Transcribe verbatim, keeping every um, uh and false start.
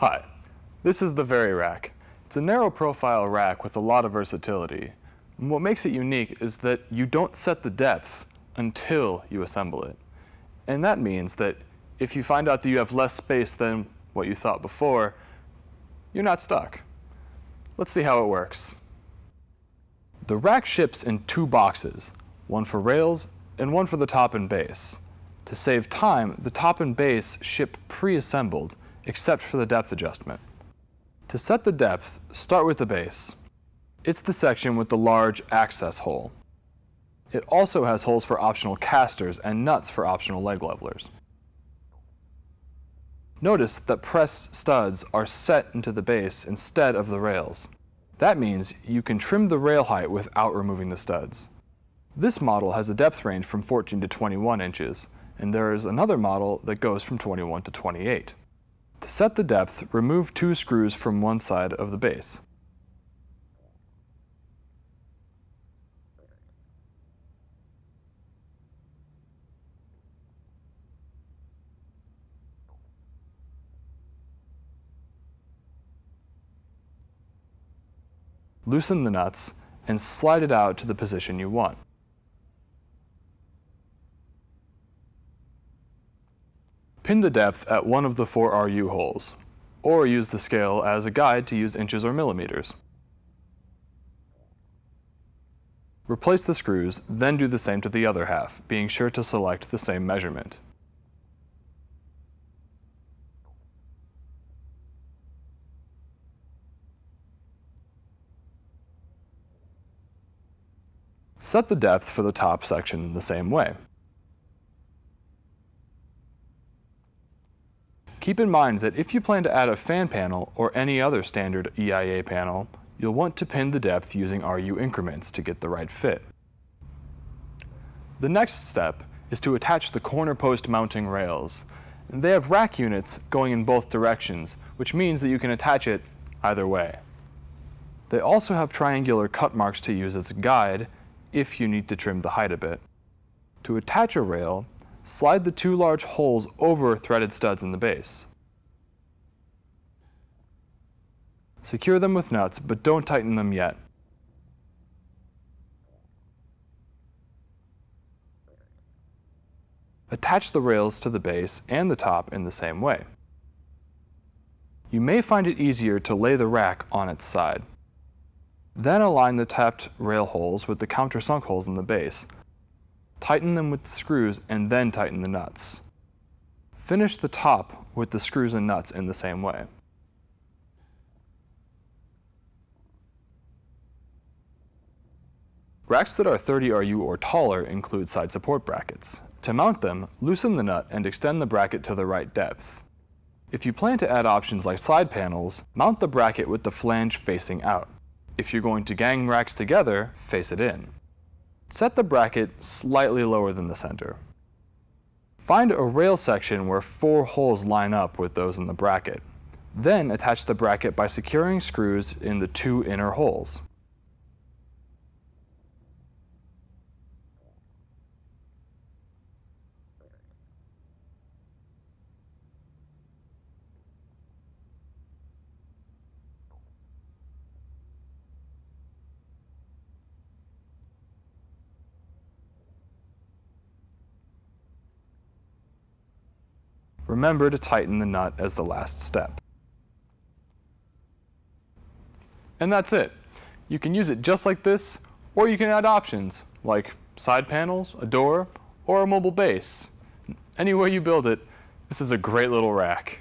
Hi, this is the Vari-Rack. It's a narrow profile rack with a lot of versatility. And what makes it unique is that you don't set the depth until you assemble it. And that means that if you find out that you have less space than what you thought before, you're not stuck. Let's see how it works. The rack ships in two boxes, one for rails and one for the top and base. To save time, the top and base ship pre-assembled, except for the depth adjustment. To set the depth, start with the base. It's the section with the large access hole. It also has holes for optional casters and nuts for optional leg levelers. Notice that pressed studs are set into the base instead of the rails. That means you can trim the rail height without removing the studs. This model has a depth range from fourteen to twenty-one inches, and there is another model that goes from twenty-one to twenty-eight. To set the depth, remove two screws from one side of the base. Loosen the nuts and slide it out to the position you want. Pin the depth at one of the four R U holes, or use the scale as a guide to use inches or millimeters. Replace the screws, then do the same to the other half, being sure to select the same measurement. Set the depth for the top section in the same way. Keep in mind that if you plan to add a fan panel or any other standard E I A panel, you'll want to pin the depth using R U increments to get the right fit. The next step is to attach the corner post mounting rails. They have rack units going in both directions, which means that you can attach it either way. They also have triangular cut marks to use as a guide if you need to trim the height a bit. To attach a rail, slide the two large holes over threaded studs in the base. Secure them with nuts, but don't tighten them yet. Attach the rails to the base and the top in the same way. You may find it easier to lay the rack on its side. Then align the tapped rail holes with the countersunk holes in the base. Tighten them with the screws and then tighten the nuts. Finish the top with the screws and nuts in the same way. Racks that are thirty R U or taller include side support brackets. To mount them, loosen the nut and extend the bracket to the right depth. If you plan to add options like side panels, mount the bracket with the flange facing out. If you're going to gang racks together, face it in. Set the bracket slightly lower than the center. Find a rail section where four holes line up with those in the bracket. Then attach the bracket by securing screws in the two inner holes. Remember to tighten the nut as the last step. And that's it. You can use it just like this, or you can add options like side panels, a door, or a mobile base. Any way you build it, this is a great little rack.